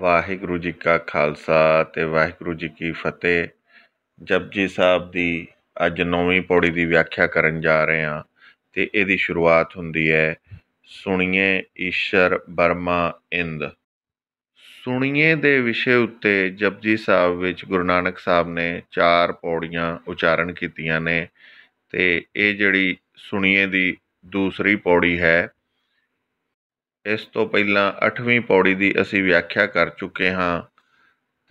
ਵਾਹਿਗੁਰੂ जी का खालसा ते वाहिगुरु जी की फतेह। जपजी साहब की अज नौवीं पौड़ी की व्याख्या करन जा रहे हैं। तो यदी शुरुआत हुंदी है सुनिए ईशर बर्मा इंद। सुनिए दे विषय उत्ते जपजी साहब विच गुरु नानक साहब ने 4 पौड़ियां उचारण कीतियां ने। तो ये जिहड़ी सुनिए की दूसरी पौड़ी है। इस तो पहला 8वीं पौड़ी की असी व्याख्या कर चुके हाँ।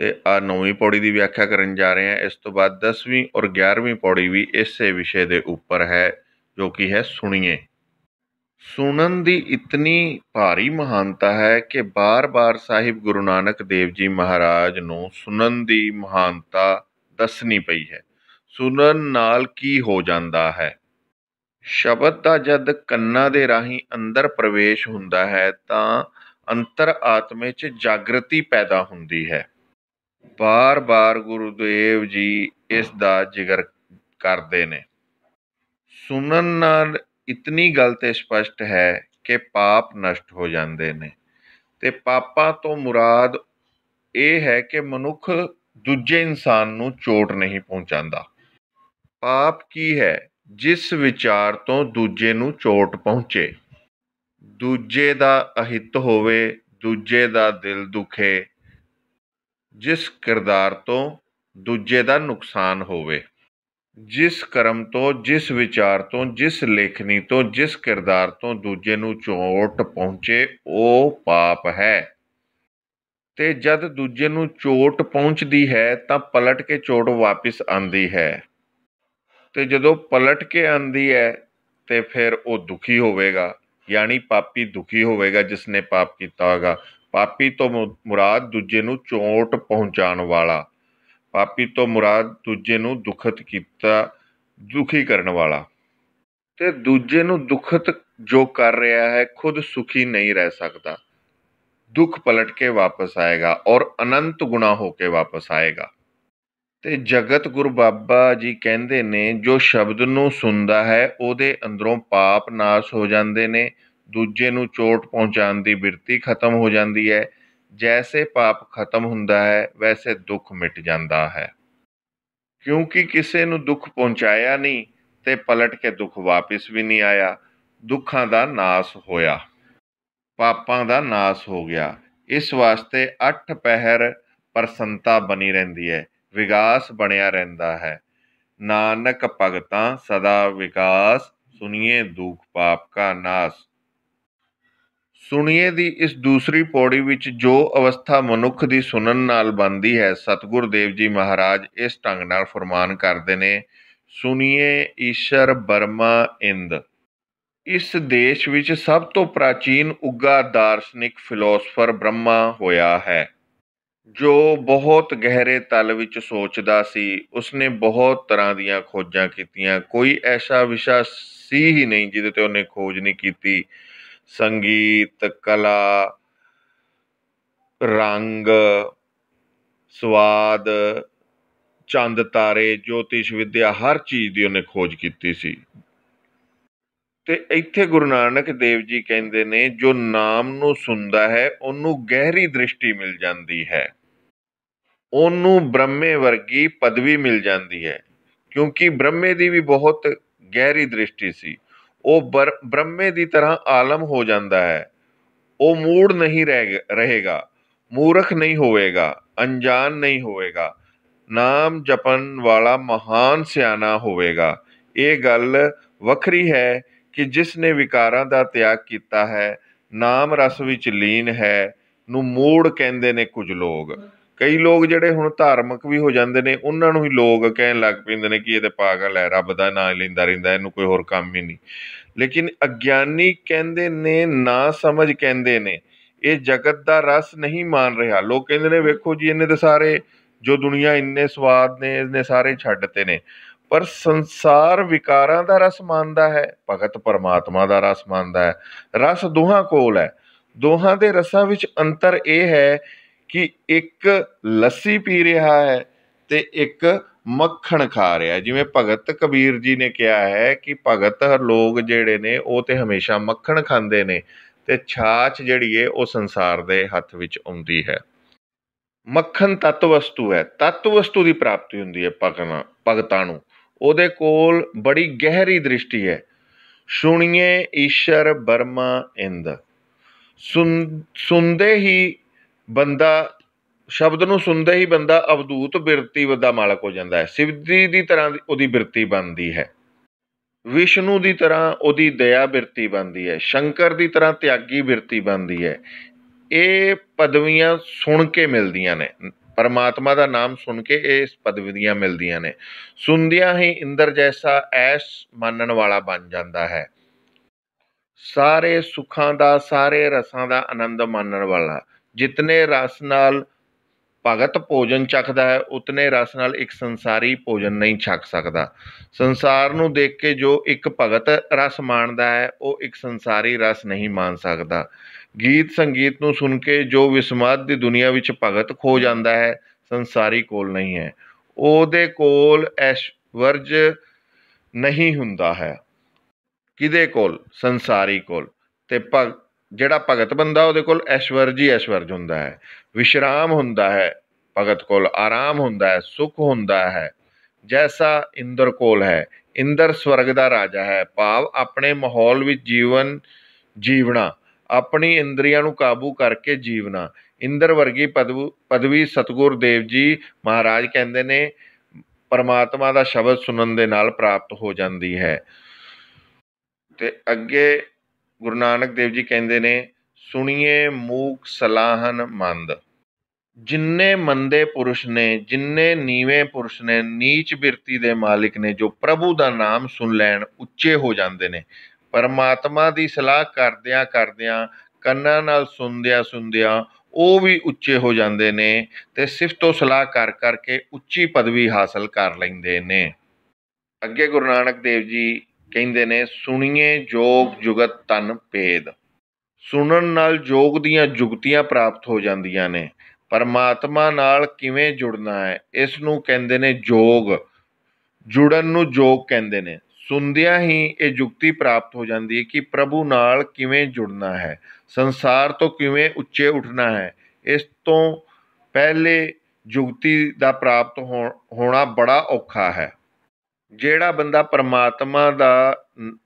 तो आ 9वीं पौड़ी की व्याख्या करन जा रहे हैं। इस तो बाद 10वीं और 11वीं पौड़ी भी इस विषय के उपर है, जो कि है सुनिए। सुनन की इतनी भारी महानता है कि बार बार साहिब गुरु नानक देव जी महाराज नूं सुनन की महानता दसनी पई है। सुनन नाल की हो जाता है। शब्द का जद कन्ना दे राही अंदर प्रवेश हुंदा है तां अंतर आत्मे च जागृति पैदा हुंदी है। बार बार गुरुदेव जी इस दा जिकर करते हैं। सुनन नाल इतनी गल ते स्पष्ट है कि पाप नष्ट हो जाते हैं। तो पापा तो मुराद ये है कि मनुख दूजे इंसान नूं चोट नहीं पहुँचाता। पाप की है? जिस विचार तो दूजे नूं चोट पहुँचे, दूजे दा अहित होवे, दूजे दा दिल दुखे, जिस किरदार तो दूजे दा नुकसान होवे, जिस कर्म तो, जिस विचार तो, जिस लेखनी तो, जिस किरदार तो दूजे नूं चोट पहुँचे ओ पाप है। ते जद दूजे नूं चोट पहुँचती है तां पलट के चोट वापस आंदी है। तो जदों पलट के आंदी है तो फिर वो दुखी होवेगा, यानी पापी दुखी होवेगा जिसने पाप किया होगा। पापी तो मुराद दूजे नूं चोट पहुँचाने वाला, पापी तो मुराद दूजे नूं दुखत किया, दुखी करने वाला। तो दूजे नूं दुखत जो कर रहा है खुद सुखी नहीं रह सकता। दुख पलट के वापस आएगा और अनंत गुना होके वापस आएगा। ते जगत गुरु बाबा जी कहते ने जो शब्द नूं सुनदा है उहदे अंदरों पाप नाश हो जाते ने, दूजे नूं चोट पहुँचाने की बिरती खत्म हो जाती है। जैसे पाप खत्म हुंदा है वैसे दुख मिट जाता है, क्योंकि किसी नूं दुख पहुँचाया नहीं तो पलट के दुख वापस भी नहीं आया। दुखों का नाश होया, पापों का नाश हो गया। इस वास्ते 8 पहर प्रसन्नता बनी रहिंदी है, विकास बनिया रहिंदा है। नानक भगतां सदा विकास, सुनिए दुख पाप का नाश। सुनिए दी इस दूसरी पौड़ी विच जो अवस्था मनुख दी सुनन नाल बनदी है, सतगुरु देव जी महाराज इस ढंग नाल फरमान करदे ने। सुनिए ईशर बर्मा इंद। इस देश विच सब तो प्राचीन उगा दार्शनिक फिलोसफर ब्रह्मा होया है, जो बहुत गहरे तल विच सोचदा सी। उसने बहुत तरह दियां खोजां कीतियां, कोई ऐसा विशा सी ही नहीं जिहदे ते उन्हें खोज नहीं कीती। संगीत, कला, रंग, स्वाद, चंद तारे, ज्योतिष विद्या, हर चीज़ दी उन्हें खोज कीती सी। ते इत्थे गुरु नानक देव जी कहते ने जो नाम नूं सुनदा है उन्नू गहरी दृष्टि मिल जाती है, उन्नू ब्रह्मे वर्गी पदवी मिल जाती है। क्योंकि ब्रह्मे दी भी बहुत गहरी दृष्टि सी, वो ब्रह्मे दी तरह आलम हो जाता है। वो मूड नहीं रहेगा, मूर्ख नहीं होएगा, अनजान नहीं होएगा, नाम जपन वाला महान सियाना होएगा। ये गल वखरी है कि जिसने विकारां दा त्याग किया है, नाम रस विच लीन है, नूं मूड कहंदे ने कुछ लोग। कई लोग जिहड़े हुण धार्मिक भी हो जाते हैं, उन्हां नूं ही लोग कहण लग पैंदे ने कि इह ते पागल है, रब दा नाम लैंदा रहिंदा, इहनूं कोई होर काम ही नहीं। लेकिन अग्यानी कहंदे ने, ना समझ कहंदे ने, इह जगत दा रस नहीं मान रहा। लोग कहंदे ने वेखो जी इन्ने ते सारे जो दुनिया इन्ने स्वाद ने इन्ने सारे छड्डते ने। पर संसार विकारां दा रस मानता है, भगत परमात्मा दा रस मानता है। रस दोहां कोल है। दोहां दे रसां विच अंतर यह है कि एक लस्सी पी रहा है ते एक मक्खन खा रहा है। जिवें भगत कबीर जी ने कहा है कि भगत लोग जिहड़े ने वो ते हमेशा मक्खन खांदे ने ते छाछ जिहड़ी है वो संसार दे हत्थ विच आउंदी है। मक्खन तत्व वस्तु है, तत्व वस्तु की प्राप्ति होती है भगना भगतां नूं, उहदे कोल बड़ी गहरी दृष्टि है। सुनिए ईश्वर बर्मा इंद, सुनते ही बंदा, शब्द नूं सुनते ही बंदा अवधूत बिरती दा मालक हो जाता है। शिवजी की तरह उहदी बिरती बनती है, विष्णु की तरह उहदी दया बिरती बनती है, शंकर की तरह त्यागी बिरती बनती है। ये पदवियां सुन के मिलदियां ने, परमात्मा का नाम सुन के ये पदवियां मिलदियां ने। सुनदियां ही इंद्र जैसा ऐश मानन वाला बन जाता है, सारे सुखां दा सारे रसां दा आनंद मानन वाला। जितने रस नाल भगत भोजन चखता है उतने रस नाल एक संसारी भोजन नहीं छक सकता। संसार नूं देख के जो एक भगत रस माणदा है वो एक संसारी रस नहीं मान सकता। गीत संगीत नूं सुन के जो विस्माद दी दुनिया विच भगत खो जाता है संसारी कोल नहीं है, उहदे कोल ऐश्वर्ज नहीं हुंदा है। किदे कोल? संसारी कोल। ते जिहड़ा भगत बंदा उहदे कोल ऐश्वर्ज ही ऐश्वर्ज हुंदा है। विश्राम हुंदा है भगत कोल, आराम हुंदा है, सुख हुंदा है, जैसा इंद्र कोल है। इंद्र स्वर्ग का राजा है, भाव अपने माहौल विच जीवन जीवना, अपनी इंद्रियां नूं काबू करके जीवना। इंद्र वर्गी पदवी सतगुरु देव जी महाराज कहंदे ने परमात्मा का शब्द सुनन दे नाल प्राप्त हो जाती है। ते अगे गुरु नानक देव जी कहंदे ने सुनिए मूक सलाहन मंद। जिन्ने मंदे पुरुष ने, जिन्ने नीवे पुरुष ने, नीच बिरती दे मालिक ने, जो प्रभु का नाम सुन लैन उच्चे हो जाते हैं। परमात्मा की सलाह करदिया करदिया, कन्नां नाल सुनदिया सुनदिया वो भी उच्चे हो जाते ने, ते सिर्फ तो सलाह कर करके उच्ची पदवी हासिल कर लैंदे ने। अगे गुरु नानक देव जी कहंदे ने सुनिए जोग जुगत तन भेद। सुनन नाल जोग दियां जुगतियां प्राप्त हो जांदियां ने। परमात्मा नाल किवें जुड़ना है इस नूं कहंदे ने जोग, जुड़न नूं जोग कहंदे ने। सुनदिया ही ये जुगती प्राप्त हो जाती है कि प्रभु नाल किवें जुड़ना है, संसार तो किवें उच्चे उठना है। इस तो पहले जुगती का प्राप्त होना बड़ा औखा है। जेड़ा बंदा परमात्मा का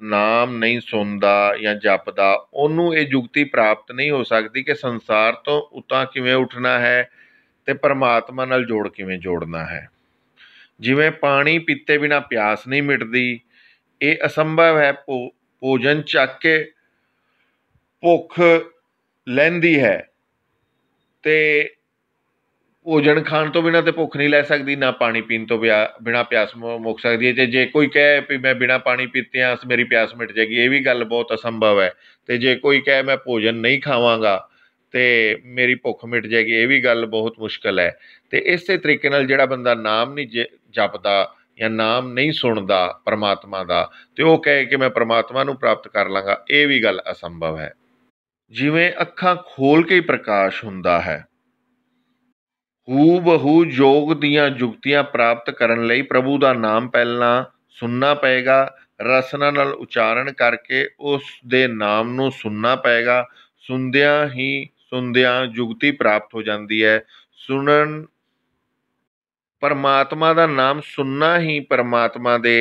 नाम नहीं सुनता या जपता ओनू ये जुगती प्राप्त नहीं हो सकती कि संसार तो उतां किवें उठना है ते परमात्मा नाल जोड़ किवें जोड़ना है। जिवें पानी पीते बिना प्यास नहीं मिटती, ये असंभव है। भोजन चख के भुख लैंदी है तो भोजन खाण तो बिना तो भुख नहीं लै सकती, ना पानी पीन तो बिना प्यास मुक सकती है। तो जे कोई कहे भी मैं बिना पानी पीते हाँ मेरी प्यास मिट जाएगी, ये भी गल बहुत असंभव है। तो जे कोई कहे मैं भोजन नहीं खावांगा तो मेरी भुख मिट जाएगी, ये भी गल बहुत मुश्किल है। तो इस तरीके नाल जिहड़ा बंदा नाम नहीं जपदा या नाम नहीं सुनता परमात्मा का, तो वह कहे कि मैं परमात्मा को प्राप्त कर लाँगा, ये भी गल असंभव है। जिवें अखां खोल के ही प्रकाश हुंदा है, हू बहू योग दियां जुगतियां प्राप्त करन लई प्रभु का नाम पहला सुनना पेगा, रसना नाल उचारण करके उस दे नाम नूं सुनना पेगा। सुनदिया ही सुनदिया जुगती प्राप्त हो जाती है। सुनन परमात्मा का नाम सुनना ही परमात्मा दे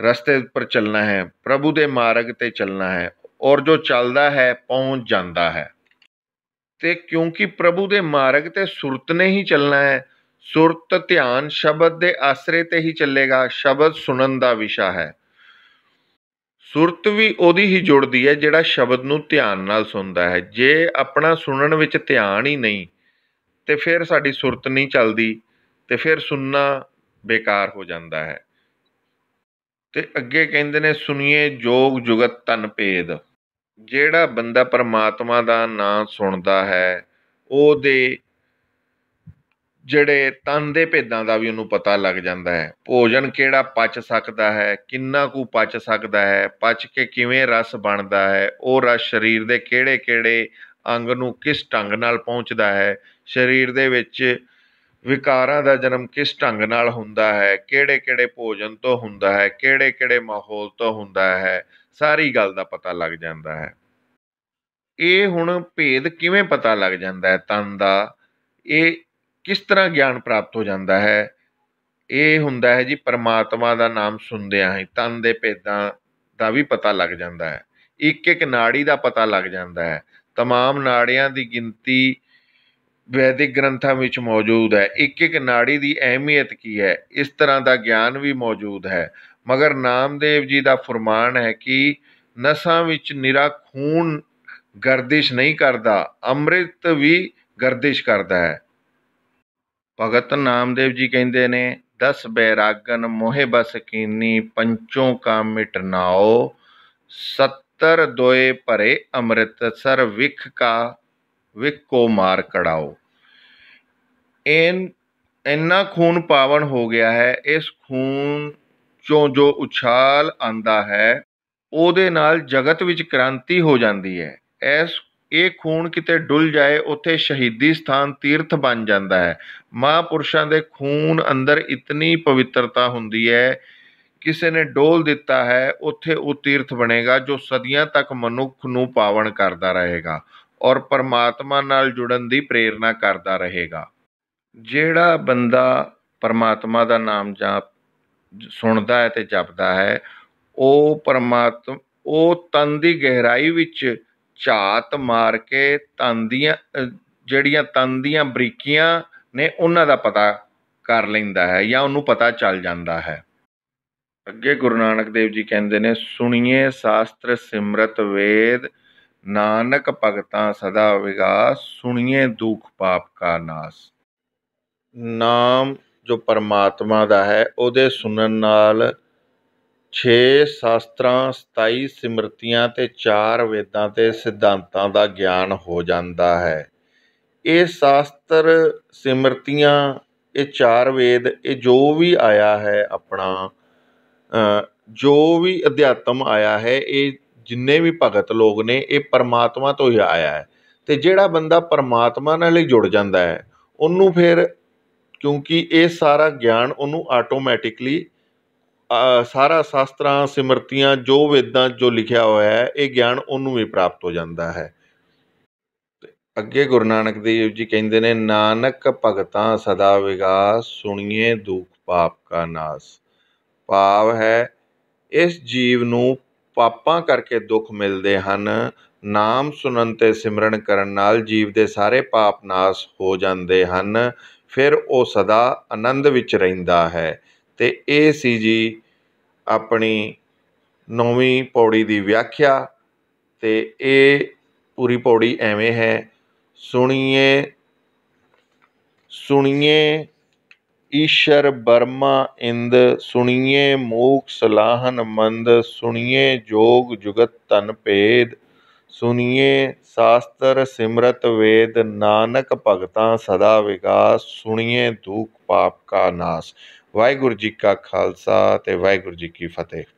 रस्ते पर चलना है, प्रभु दे मार्ग ते चलना है, और जो चलता है पहुँच जाता है। तो क्योंकि प्रभु दे मार्ग ते सुरत ने ही चलना है, सुरत ध्यान शब्द दे आसरे ते ही चलेगा। शब्द सुनन का विषा है, सुरत भी ओदी ही जुड़ती है जिहड़ा शब्द नूं ध्यान नाल सुनदा है। जे अपना सुनन विच ध्यान ही नहीं तो फिर साडी सुरत नहीं चलती, तो फिर सुनना बेकार हो जाता है। तो अगे कहंदे ने सुनिए जोग जुगत तन भेद। जिहड़ा बंदा परमात्मा का नाम सुनता है ओहदे जड़े तन दे भेदां का भी उन्होंने पता लग जाता है। भोजन केड़ा पच सकता है, किन्ना कु पच सकता है, पच के किवें रस बनता है, वो रस शरीर के केड़े केड़े अंग नूं किस ढंग नाल पहुँचता है, शरीर दे विच विकारां दा जन्म किस ढंग नाल हुंदा है, केड़े केड़े भोजन तो हुंदा है, केड़े केड़े माहौल तो हुंदा है, सारी गल दा पता लग जाता है। ये हुण भेद किवें पता लग जाता है तन दा? ये किस तरह ज्ञान प्राप्त हो जाता है? ये हुंदा है जी परमात्मा का नाम सुनदियां ही तन दे भेदां दा भी पता लग जाता है, एक एक नाड़ी का पता लग जाता है। तमाम नाड़ियां की गिनती वैदिक ग्रंथों में मौजूद है, एक एक नाड़ी की अहमियत की है, इस तरह का ज्ञान भी मौजूद है। मगर नामदेव जी का फरमान है कि नसां विच निरा खून गर्दिश नहीं करता, अमृत भी गर्दिश करता है। भगत नामदेव जी कहते ने 10 बैरागन मोहे बस कीनी, पंचों का मिटनाओ, 70 दोए भरे अमृतसर, विख का विख को मार कड़ाओ। इन्ना खून पावन हो गया है, इस खून चों जो उछाल आंदा है ਉਹਦੇ ਨਾਲ जगत ਵਿੱਚ क्रांति हो जाती है। ਇਹ खून ਕਿਤੇ ਡੁੱਲ ਜਾਏ ਉੱਥੇ शहीदी स्थान तीर्थ बन जाता है। ਮਹਾਂਪੁਰਸ਼ਾਂ ਦੇ खून अंदर इतनी पवित्रता ਹੁੰਦੀ है, किसी ने डोल ਦਿੱਤਾ है ਉੱਥੇ ਉਹ तीर्थ बनेगा जो सदियां तक ਮਨੁੱਖ ਨੂੰ पावन करता रहेगा और परमात्मा ਨਾਲ जुड़न की प्रेरणा करता रहेगा। ਜਿਹੜਾ बंदा परमात्मा का नाम जाप सुनता है तो जपता है, ਉਹ परमात्मा ਉਹ ਤਨ ਦੀ ਗਹਿਰਾਈ ਵਿੱਚ ਝਾਤ ਮਾਰ ਕੇ ਤਨ ਦੀਆਂ ਜਿਹੜੀਆਂ ਤਨ ਦੀਆਂ ਬਰੀਕੀਆਂ ਨੇ ਉਹਨਾਂ ਦਾ ਪਤਾ ਕਰ ਲੈਂਦਾ ਹੈ ਜਾਂ ਉਹਨੂੰ ਪਤਾ ਚੱਲ ਜਾਂਦਾ ਹੈ। ਅੱਗੇ ਗੁਰੂ ਨਾਨਕ ਦੇਵ ਜੀ ਕਹਿੰਦੇ ਨੇ ਸੁਣੀਏ ਸ਼ਾਸਤਰ ਸਿਮਰਤ ਵੇਦ, ਨਾਨਕ ਭਗਤਾਂ ਸਦਾ ਵਿਗਾਸ, ਸੁਣੀਏ ਦੁੱਖ ਪਾਪ ਕਾ ਨਾਸ। ਨਾਮ ਜੋ ਪਰਮਾਤਮਾ ਦਾ ਹੈ ਉਹਦੇ ਸੁਣਨ ਨਾਲ 6 शास्त्रां, 27 सिमरतियां ते 4 वेदां ते सिद्धांतां का ज्ञान हो जाता है। ये शास्त्र सिमरतियां, ये 4 वेद, ये जो भी आया है अपना जो भी अध्यात्म आया है, ये जिन्ने भी भगत लोग ने ये परमात्मा तो ही आया है। तो जिहड़ा बंदा परमात्मा नाल जुड़ जाता है उन्होंने फिर क्योंकि ये सारा ज्ञान उन्होंने आटोमैटिकली सारा शास्त्रां सिमरतियां जो वेदां जो लिखिया होया है ये ज्ञान उन्होंने भी प्राप्त हो जाता है। अगे गुरु नानक देव जी कहते ने नानक भगतां सदा विगास, सुनिए दुख पाप का नास। पाप है इस जीव नू पापां करके दुख मिलते हैं, नाम सुनन ते सिमरन करन नाल जीव के सारे पाप नास हो जाते हैं, फिर वो सदा आनंद विच रहिंदा है। तो ये सी जी अपनी 9वीं पौड़ी की व्याख्या। तो ये पूरी पौड़ी एवें है सुनिए सुनिए ईशर बर्मा इंद, सुनिए मूख सलाहन मंद, सुनिए जोग जुगत तन भेद, सुनिए शास्त्र सिमरत वेद, नानक भगतां सदा विगास, सुनिए दुख पाप का नास। वाहिगुरु जी का खालसा ते वाहिगुरु जी की फतेह।